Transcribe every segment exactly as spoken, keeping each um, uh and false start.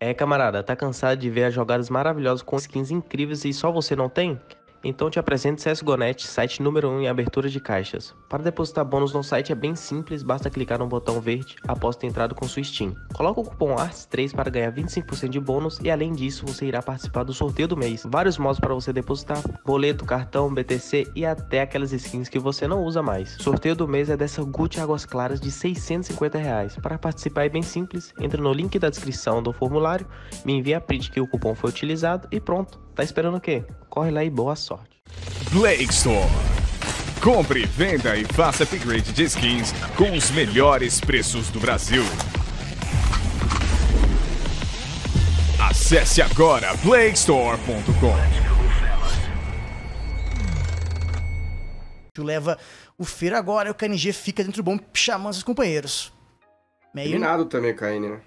É, camarada, tá cansado de ver as jogadas maravilhosas com skins incríveis e só você não tem? Então te apresento C S G O net, site número um em abertura de caixas. Para depositar bônus no site é bem simples, basta clicar no botão verde após ter entrado com sua Steam. Coloca o cupom A R T S três para ganhar vinte e cinco por cento de bônus e além disso você irá participar do sorteio do mês. Vários modos para você depositar, boleto, cartão, B T C e até aquelas skins que você não usa mais. Sorteio do mês é dessa Gucci Águas Claras de seiscentos e cinquenta reais. Para participar é bem simples, entra no link da descrição do formulário, me envia a print que o cupom foi utilizado e pronto. Tá esperando o quê? Corre lá e boa sorte. Blaze Store. Compre, venda e faça upgrade de skins com os melhores preços do Brasil. Acesse agora blaze store ponto com. Leva o Fer agora e o kNg fica dentro do bom chamando seus companheiros. Meio... Eliminado também, K N, né?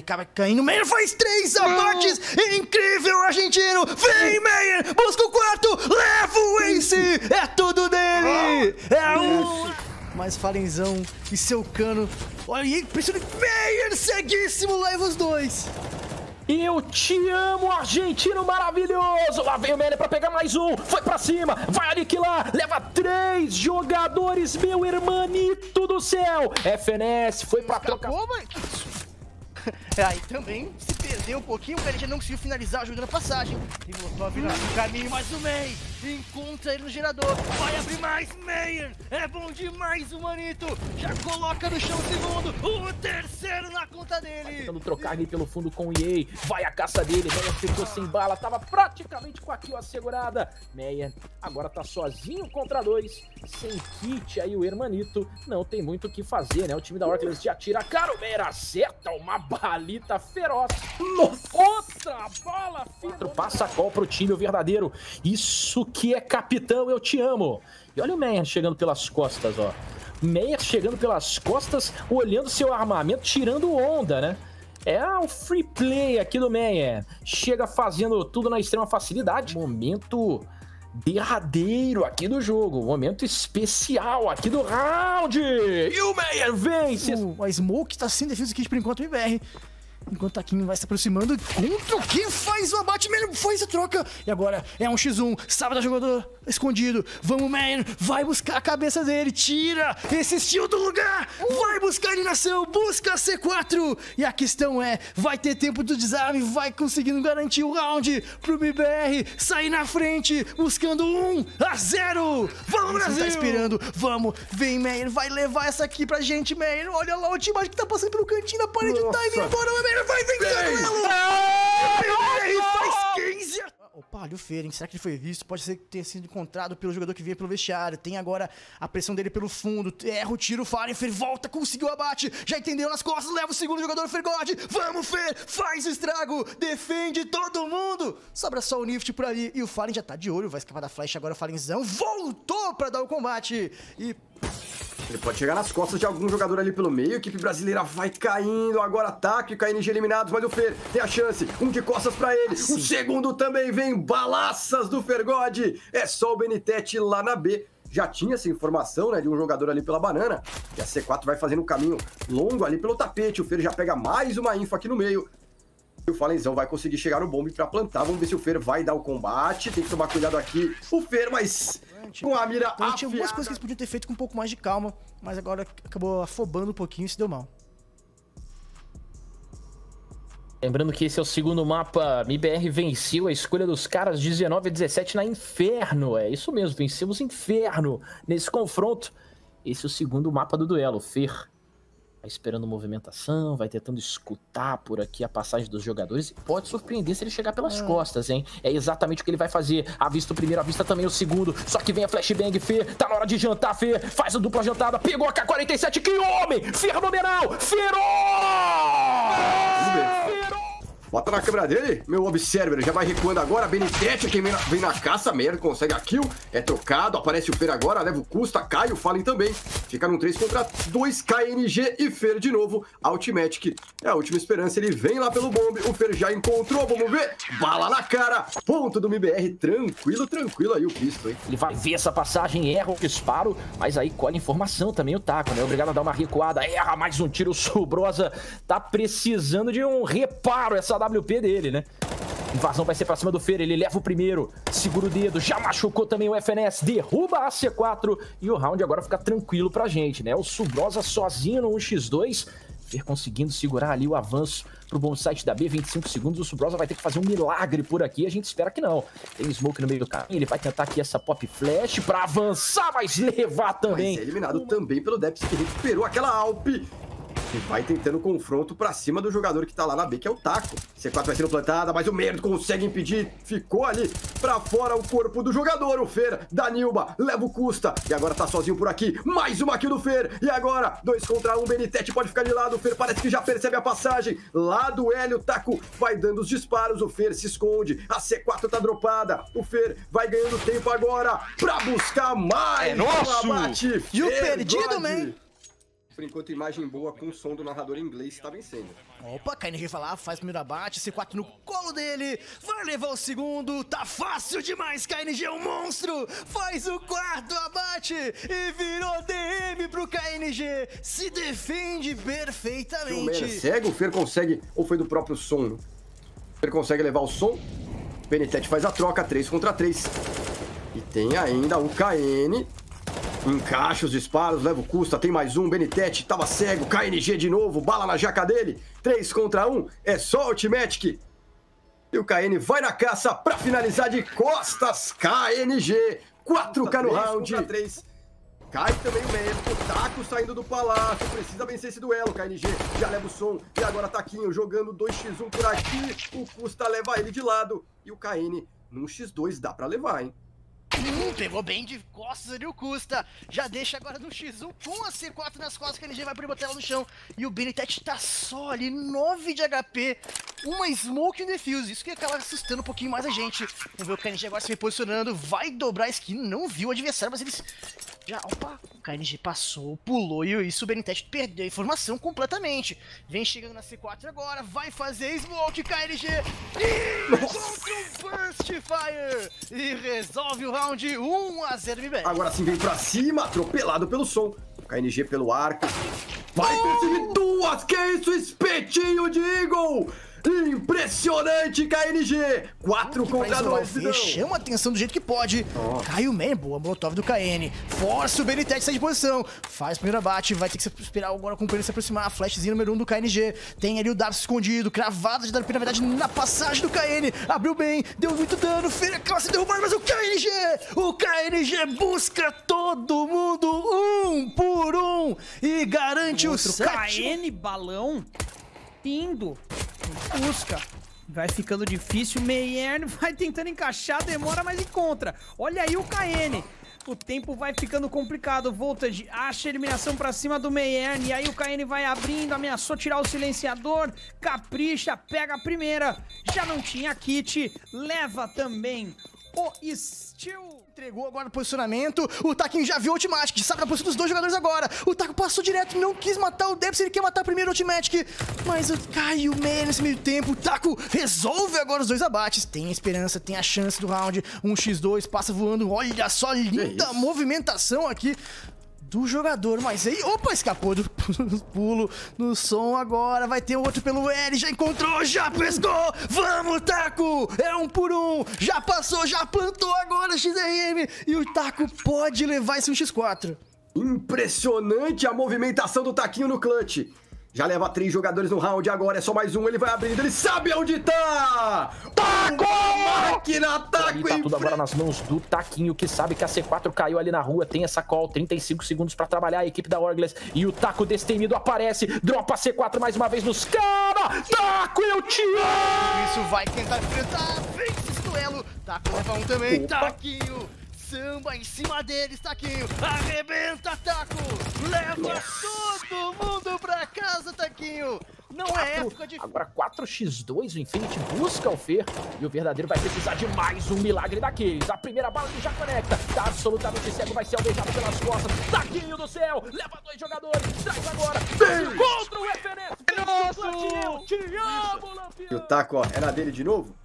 Acaba caindo. Meyern faz três abates. Incrível, argentino. Vem, Meyern. Busca o quarto. Leva o ace. É tudo dele. É um. Mais Fallenzão e seu cano. Olha, e impressionante. Meyern ceguíssimo. Leva os dois. E eu te amo, argentino maravilhoso. Lá vem o Meyern pra pegar mais um. Foi pra cima, vai aniquilar. Leva três jogadores, meu irmanito do céu. F N S foi pra trocar. Aí também se perdeu um pouquinho, o kNg não conseguiu finalizar a jogada na passagem. E voltou a virar o caminho mais o Meyern. Encontra ele no gerador. Vai abrir mais, Meyern. É bom demais o Manito. Já coloca no chão o segundo. O terceiro na conta dele. Tentando trocar ali pelo fundo com o E A. Vai a caça dele. Meyern ficou sem bala. Tava praticamente com a kill assegurada. Meyern agora tá sozinho contra dois. Sem kit aí o Hermanito. Não tem muito o que fazer, né? O time da Orclers já tira. Cara, o Meyern acerta uma balita feroz. Nossa. Outra bala feroz. Passa a call pro time o verdadeiro. Isso que é capitão, eu te amo. E olha o Meyern chegando pelas costas, ó. Meyern chegando pelas costas, olhando seu armamento, tirando onda, né? É o free play aqui do Meyern. Chega fazendo tudo na extrema facilidade. Momento derradeiro aqui do jogo. Momento especial aqui do round. E o Meyern vence. Uh, a Smoke tá sem defesa aqui por enquanto, o M B R. Enquanto o Taquinho vai se aproximando, contra o que faz o abate, Meyern faz a troca. E agora é um xis um, sábado jogador escondido. Vamos, Meyern, vai buscar a cabeça dele, tira esse estilo do lugar. Uh. Vai buscar a eliminação, busca a C quatro. E a questão é, vai ter tempo do desarme, vai conseguindo garantir o round pro M I B R sair na frente, buscando um a zero. Vamos, Brasil! Tá esperando, vamos, vem, Meyern, vai levar essa aqui pra gente, Meyern. Olha lá o time que tá passando pelo cantinho na parede, tá indo embora, o M B R. Vai vencer o duelo! Ele faz quinze! Opa, olha o Fer, hein? Será que ele foi visto? Pode ser que tenha sido encontrado pelo jogador que veio pelo vestiário. Tem agora a pressão dele pelo fundo. Erra o tiro, Fallen, Fer volta, conseguiu o abate. Já entendeu nas costas, leva o segundo jogador, Fer God. Vamos, Fer! Faz o estrago! Defende todo mundo! Sobra só o Nift por ali. E o Fallen já tá de olho, vai escapar da flash agora. O Fallenzão voltou pra dar o combate. E... ele pode chegar nas costas de algum jogador ali pelo meio. A equipe brasileira vai caindo. Agora ataque, kNg eliminados, mas o Fer tem a chance. Um de costas pra ele. Assim. O segundo também vem. Balaças do Fer God. É só o Benitete lá na B. Já tinha essa informação, né, de um jogador ali pela banana. E a C quatro vai fazendo um caminho longo ali pelo tapete. O Fer já pega mais uma info aqui no meio. E o Fallenzão vai conseguir chegar no bombe pra plantar. Vamos ver se o Fer vai dar o combate. Tem que tomar cuidado aqui. O Fer, mas... com a mira afiada. Tinha algumas coisas que eles podiam ter feito com um pouco mais de calma, mas agora acabou afobando um pouquinho e se deu mal. Lembrando que esse é o segundo mapa, M I B R venceu a escolha dos caras dezenove a dezessete na Inferno. É isso mesmo, vencemos Inferno nesse confronto. Esse é o segundo mapa do duelo. Fer vai esperando movimentação, vai tentando escutar por aqui a passagem dos jogadores. E pode surpreender se ele chegar pelas costas, hein? É exatamente o que ele vai fazer. Avista o primeiro, avista também o segundo. Só que vem a flashbang, Fer. Tá na hora de jantar, Fer. Faz a dupla jantada. Pegou a K quarenta e sete. Que homem! Fenomenal! Feró! Bota na câmera dele. Meu observer já vai recuando agora. Benitete, quem vem na, vem na caça. Meyern consegue a kill. É trocado. Aparece o Fer agora. Leva o Custa. Cai o Fallen também. Fica num três contra dois. kNg e Fer de novo. Ultimatic. É a última esperança. Ele vem lá pelo bombe. O Fer já encontrou. Vamos ver. Bala na cara. Ponto do M I B R. Tranquilo, tranquilo aí o Pisto, hein? Ele vai ver essa passagem. Erra o disparo. Mas aí colhe informação também o Taco, né? Obrigado a dar uma recuada. Erra mais um tiro. O Sobrosa tá precisando de um reparo. Essa W P dele, né? Invasão vai ser pra cima do Fer, ele leva o primeiro, segura o dedo, já machucou também o F N S, derruba a C quatro e o round agora fica tranquilo pra gente, né? O Sobrosa sozinho no um contra dois, Fer conseguindo segurar ali o avanço pro bom site da B, vinte e cinco segundos, o Sobrosa vai ter que fazer um milagre por aqui, a gente espera que não. Tem Smoke no meio do caminho, ele vai tentar aqui essa Pop Flash pra avançar, mas levar também. Mas é eliminado também pelo Deps, que recuperou aquela Alp. E vai tentando confronto pra cima do jogador que tá lá na B, que é o Taco. C quatro vai sendo plantada, mas o Meyern consegue impedir. Ficou ali pra fora o corpo do jogador. O Fer da Nilba leva o Custa. E agora tá sozinho por aqui. Mais uma kill do Fer. E agora, dois contra um. Benitete pode ficar de lado. O Fer parece que já percebe a passagem. Lá do Hélio, o Taco vai dando os disparos. O Fer se esconde. A C quatro tá dropada. O Fer vai ganhando tempo agora pra buscar mais. É nosso! Abate. E o perdido, man! Por enquanto, imagem boa com o som do narrador em inglês está vencendo. Opa, kNg vai lá, faz o primeiro abate, C quatro no colo dele, vai levar o segundo, tá fácil demais, kNg é um monstro, faz o quarto abate e virou D M pro kNg, se defende perfeitamente. O cego, o Fer consegue, ou foi do próprio som? O Fer consegue levar o som, o Benitete faz a troca, três contra três. E tem ainda o kN... Encaixa os disparos, leva o Custa, tem mais um, Benitete, tava cego, kNg de novo, bala na jaca dele, três contra um, é só Ultimatic. E o kN vai na caça pra finalizar de costas, kNg, quatro K no round. três contra três. Cai também o Meyern, o Taco saindo do palácio, precisa vencer esse duelo, kNg já leva o som, e agora Taquinho jogando dois contra um por aqui, o Custa leva ele de lado, e o kN num um contra dois dá pra levar, hein? Hum, pegou bem de costas ali o Custa. Já deixa agora no um contra um com a C quatro nas costas, que a N G vai botar ela no chão. E o Benitete tá só ali, nove de H P, uma Smoke e um Defuse. Isso que acaba assustando um pouquinho mais a gente. Vamos ver o kNg agora se reposicionando, vai dobrar a skin, não viu o adversário, mas eles... Já, opa, o kNg passou, pulou e isso o Benitete perdeu a informação completamente. Vem chegando na C quatro agora, vai fazer Smoke, kNg, e contra um Burst Fire, e resolve o round. De um a zero, M I B R. Agora sim vem pra cima, atropelado pelo som. kNg pelo arco. Vai oh! perseguir duas. Que isso, espetinho de Eagle! Impressionante, kNg! quatro contra dois. Chama a atenção do jeito que pode. Oh. Cai o Meyern, boa molotov do kN. Força o Benitete a sair de posição. Faz o primeiro abate, vai ter que esperar agora o companheiro se aproximar. A flashzinha número um do kNg. Tem ali o W escondido, cravado de W P, na verdade, na passagem do kN. Abriu bem, deu muito dano. Fer acaba se derrubando, mas o kNg! O kNg busca todo mundo um por um e garante o sete. kN balão indo. Busca. Vai ficando difícil. Meyern vai tentando encaixar, demora, mas encontra. Olha aí o kN. O tempo vai ficando complicado. Voltage acha a eliminação pra cima do Meyern. E aí o kN vai abrindo, ameaçou tirar o silenciador. Capricha, pega a primeira. Já não tinha kit. Leva também o Steel. Entregou agora o posicionamento, o Taquinho já viu o Ultimatic, sabe a posição dos dois jogadores agora, o Taco passou direto, não quis matar o Debs, ele quer matar primeiro o Ultimatic, mas caiu o Meyern nesse meio tempo, o Taco resolve agora os dois abates, tem a esperança, tem a chance do round, um contra dois, passa voando, olha só, linda movimentação aqui do jogador, mas aí, opa, escapou do pulo, no som agora, vai ter outro pelo L, já encontrou, já pescou, vamos Taco, é um por um, já passou, já plantou agora X R M, e o Taco pode levar esse um contra quatro. Impressionante a movimentação do Taquinho no clutch. Já leva três jogadores no round, agora é só mais um, ele vai abrindo, ele sabe onde tá! Taco! Máquina, Taco! Tá tudo agora nas mãos do Taquinho, que sabe que a C quatro caiu ali na rua, tem essa call, trinta e cinco segundos pra trabalhar a equipe da Orgles, e o Taco destemido aparece, dropa a C quatro mais uma vez nos cara! Taco, eu te amo! Isso vai tentar enfrentar, vence esse duelo, Taco leva um também, opa. Taquinho! Samba em cima deles, Taquinho, arrebenta, Taco, leva todo mundo pra casa, Taquinho, Não é época de... Agora quatro contra dois, o Infinity busca o Fer. E o verdadeiro vai precisar de mais um milagre daqueles. A primeira bala que já conecta. Tá absolutamente cego, vai ser alvejado pelas costas. Taquinho do céu, leva dois jogadores. Traz agora. Contra o referente. Nossa! Te amo, Lampião. E o Taco, ó, era dele de novo.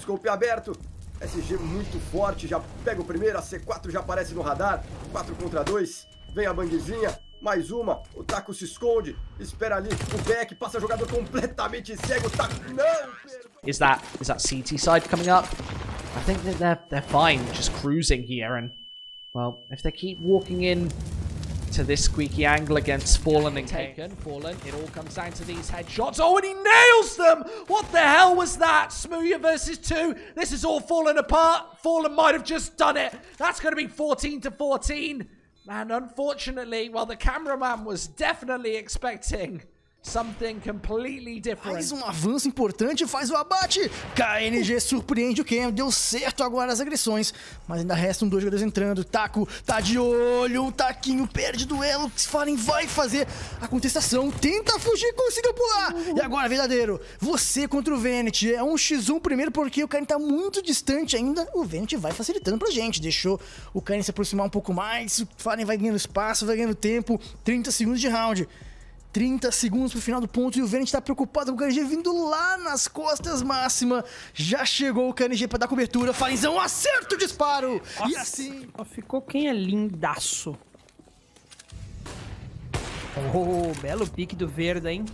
Scope aberto. S G muito forte, já pega o primeiro, a C quatro já aparece no radar, quatro contra dois, vem a bangzinha, mais uma, o Taco se esconde, espera ali, o back, passa jogador completamente cego, o Taco não! Is that, is that C T side coming up? I think that they're, they're fine, just cruising here, and, well, if they keep walking in to this squeaky angle against Fallen and Taken. Fallen, it all comes down to these headshots. Oh, and he nails them! What the hell was that? Smooya versus two. This is all falling apart. Fallen might have just done it. That's going to be fourteen to fourteen. And unfortunately, well, the cameraman was definitely expecting something completely different. Mais um avanço importante, faz o abate. K N G surpreende o Cam, deu certo agora as agressões, mas ainda restam dois jogadores entrando. Taco tá de olho, o Taquinho perde duelo. Fallen vai fazer a contestação, tenta fugir, conseguiu pular. E agora, verdadeiro, você contra o Venet. É um xis um primeiro porque o K N tá muito distante ainda. O Venet vai facilitando pra gente, deixou o K N se aproximar um pouco mais. O Fallen vai ganhando espaço, vai ganhando tempo. trinta segundos de round. trinta segundos pro final do ponto e o Venet tá preocupado com o K N G vindo lá nas costas máxima. Já chegou o K N G pra dar cobertura. Falenzão, acerta o disparo! Nossa. E assim... Ficou quem é lindaço. Oh, belo pique do verde, hein?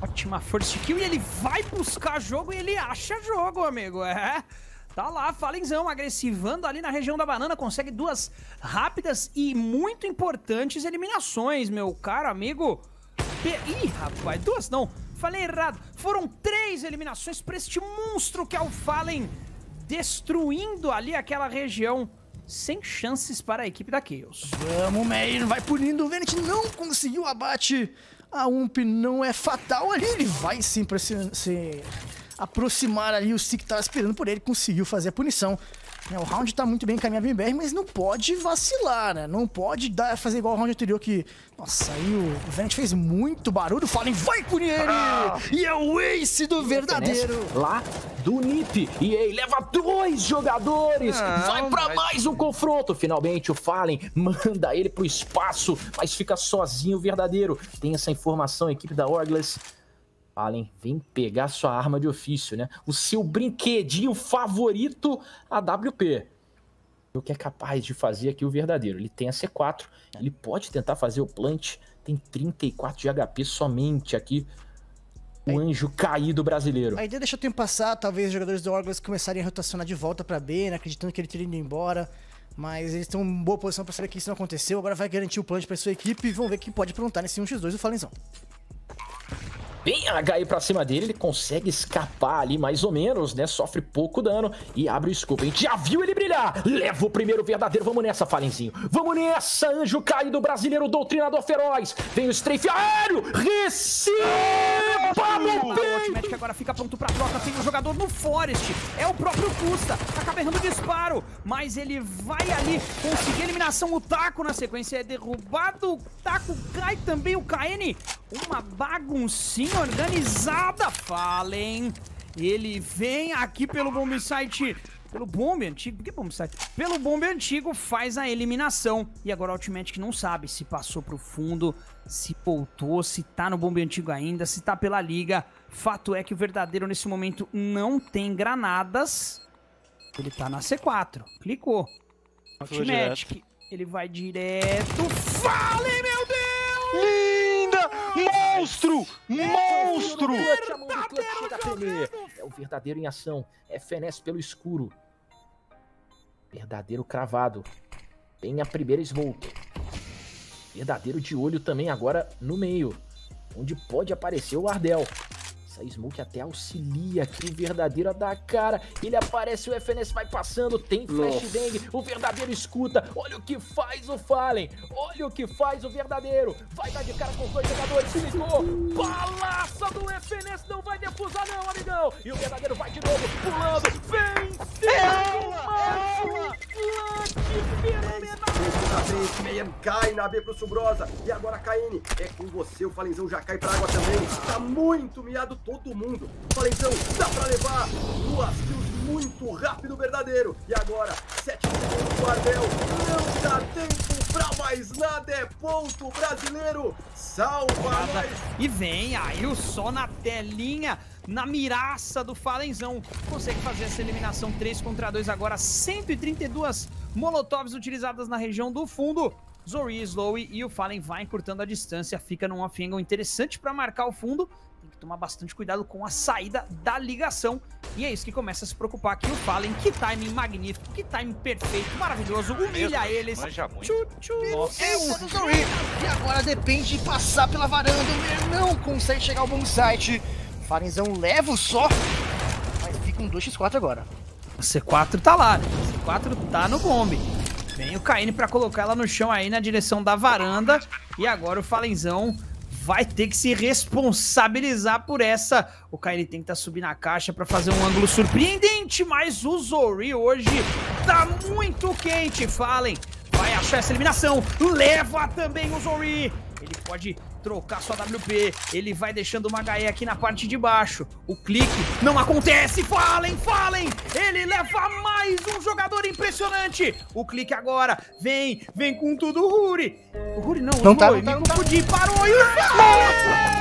Ótima first kill e ele vai buscar jogo e ele acha jogo, amigo. É... Tá lá, Falenzão, agressivando ali na região da banana, consegue duas rápidas e muito importantes eliminações, meu caro amigo. Ih, rapaz, duas não, falei errado. Foram três eliminações pra este monstro que é o Fallen, destruindo ali aquela região. Sem chances para a equipe da Chaos. Vamos, Meyern, vai punindo. O Venet não conseguiu o abate. A U M P não é fatal ali, ele vai sim pra se... se... aproximar ali o Sick que tava esperando por ele, conseguiu fazer a punição. O round tá muito bem encaminhado pro M B R, mas não pode vacilar, né? Não pode dar, fazer igual o round anterior que... Nossa, aí o Venet fez muito barulho, Fallen vai punir ele! Ah, e é o ace do verdadeiro! Lá do N I P, e aí leva dois jogadores! Ah, vai pra mas... mais um confronto! Finalmente o Fallen manda ele pro espaço, mas fica sozinho o verdadeiro. Tem essa informação, a equipe da Orglass... Fallen, vem pegar sua arma de ofício, né? O seu brinquedinho favorito, a W P. O que é capaz de fazer aqui o verdadeiro? Ele tem a C quatro, ele pode tentar fazer o plant, tem trinta e quatro de H P somente aqui. O anjo caído brasileiro. A ideia é deixar o tempo passar, talvez os jogadores do Orglass começarem a rotacionar de volta pra B, né? Acreditando que ele teria ido embora. Mas eles estão em boa posição pra saber que isso não aconteceu. Agora vai garantir o plant pra sua equipe e vão ver que pode aprontar nesse um contra dois do Fallenzão. Bem H I pra cima dele, ele consegue escapar ali mais ou menos, né? Sofre pouco dano e abre o scope. A gente já viu ele brilhar. Leva o primeiro verdadeiro. Vamos nessa, Fallenzinho. Vamos nessa, anjo caído brasileiro, doutrinador feroz. Vem o strafe aéreo. Receba no peito. O Magic agora fica pronto pra troca. Tem um jogador no Forest. É o próprio Custa. Acaba errando o disparo. Mas ele vai ali conseguir a eliminação. O Taco na sequência é derrubado. O Taco cai também. O K N. Uma baguncinha organizada, Fallen. Ele vem aqui pelo bomb site, pelo bomb antigo, que bomb site? Pelo bomb antigo faz a eliminação e agora o Ultimatic não sabe se passou pro fundo, se voltou, se tá no bomb antigo ainda, se tá pela liga. Fato é que o verdadeiro nesse momento não tem granadas. Ele tá na C quatro. Clicou. Ultimatic, ele vai direto. Fallen, meu Deus! Monstro! Monstro! É o verdadeiro em ação. É F N S pelo escuro. Verdadeiro cravado. Tem a primeira smoke. Verdadeiro de olho também agora no meio. Onde pode aparecer o Ardell. Essa smoke até auxilia aqui o verdadeiro a dar a cara. Ele aparece, o F N S vai passando. Tem flashbang. O verdadeiro escuta. Olha o que faz o Fallen. Olha o que faz o verdadeiro. Vai dar de cara com os dois jogadores. Se ligou. Balaça do F N S. Não vai defusar não, amigão. E o verdadeiro vai de novo. Pulando. Vem. É ela. É ela. Fenomenal. na vez, Meyern cai na B pro Subrosa. E agora K N, é com você, o Falenzão já cai pra água também. Tá muito miado todo mundo. Falenzão, dá pra levar. Duas kills muito rápido, verdadeiro. E agora, sete segundos do Ardel. Não dá tempo pra mais nada, é ponto brasileiro. Salva nós. E vem aí o só na telinha, na miraça do Falenzão. Consegue fazer essa eliminação três contra dois agora. cento e trinta e duas molotovs utilizadas na região do fundo. Zori, Slowy e o Fallen vai encurtando a distância. Fica num off-angle interessante pra marcar o fundo. Tem que tomar bastante cuidado com a saída da ligação. E é isso que começa a se preocupar aqui o Fallen. Que timing magnífico, que timing perfeito, maravilhoso. Humilha eles. Tchu, tchu. É o Zori. E agora depende de passar pela varanda. Não consegue chegar ao bom site. Falenzão leva o só, mas fica um dois contra quatro agora. A C quatro tá lá, né? A C quatro tá no bombe. Vem o K N pra colocar ela no chão aí na direção da varanda. E agora o Falenzão vai ter que se responsabilizar por essa. O K N tenta subir na caixa pra fazer um ângulo surpreendente, mas o Zori hoje tá muito quente. Fallen vai achar essa eliminação, leva também o Zori. Ele pode trocar sua W P, ele vai deixando uma H E aqui na parte de baixo. O clique não acontece, Fallen, Fallen! Ele leva mais um jogador impressionante. O clique agora, vem, vem com tudo o Ruri. O Ruri não, não, o tá, Rui, não, tá, não, não tá. Podia, parou e o Fallen!